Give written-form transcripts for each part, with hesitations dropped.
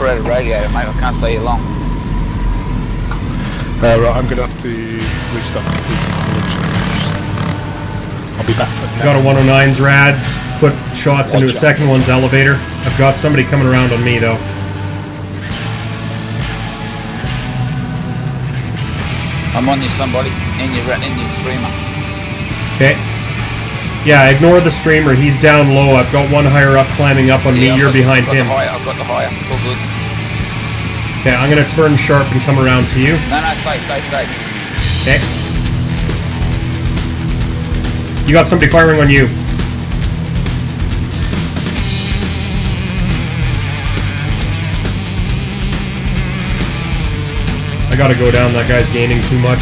infrared radiator, mate. I can't stay here long. Right, I'm gonna have to restart my computer. I'll be back for that. Got a 109's rads. Put shots into a second one's elevator. I've got somebody coming around on me though. I'm on you, somebody in your streamer. Okay. Yeah, ignore the streamer. He's down low. I've got one higher up climbing up on me. You're behind him. I've got the higher. It's all good. Okay, I'm gonna turn sharp and come around to you. No, no, stay, stay, stay. Okay. You got somebody firing on you. I gotta go down, that guy's gaining too much.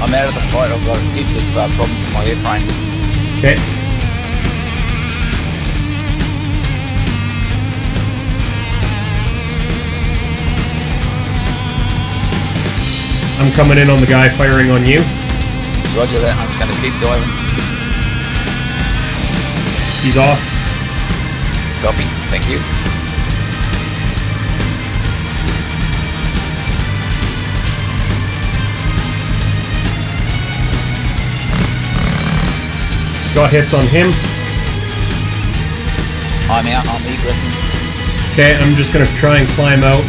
I'm out of the fight, I've got heaps of problems in my airframe. Okay. I'm coming in on the guy firing on you. Roger that, I'm just gonna keep diving. He's off. Copy, thank you. Got hits on him. I'm out, I'm egressing. Okay, I'm just gonna try and climb out.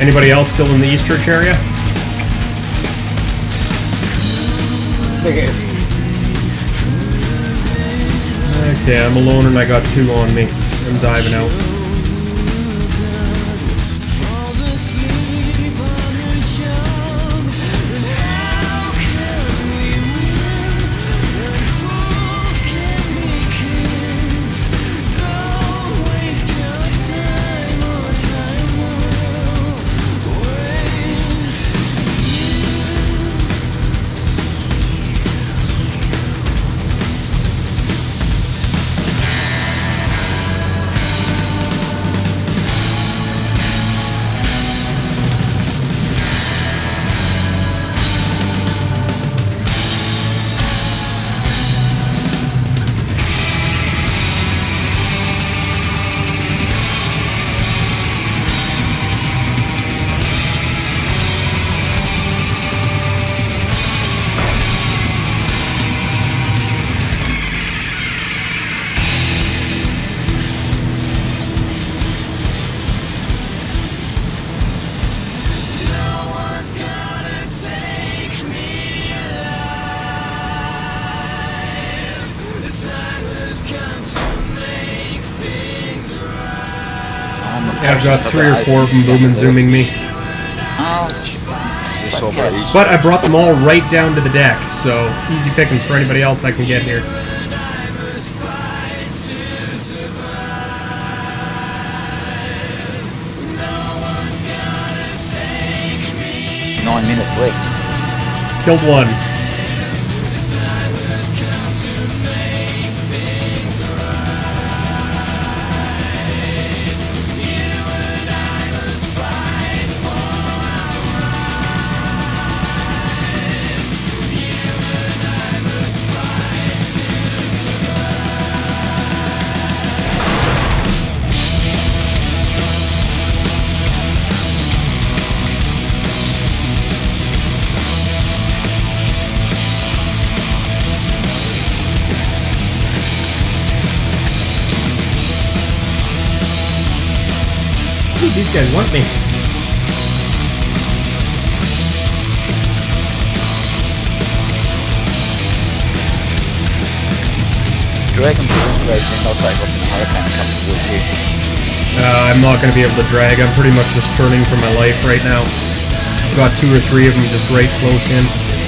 Anybody else still in the Eastchurch area? Okay, I'm alone and I got two on me. I'm diving out. I've got three or four of them boom and zooming me. But I brought them all right down to the deck, so easy pickings for anybody else that can get here. Nine minutes left. Killed one. These guys want me. Drag them to the place and I'll take off the hurricane and come with you. I'm not going to be able to drag. I'm pretty much just turning for my life right now. I've got two or three of them just right close in.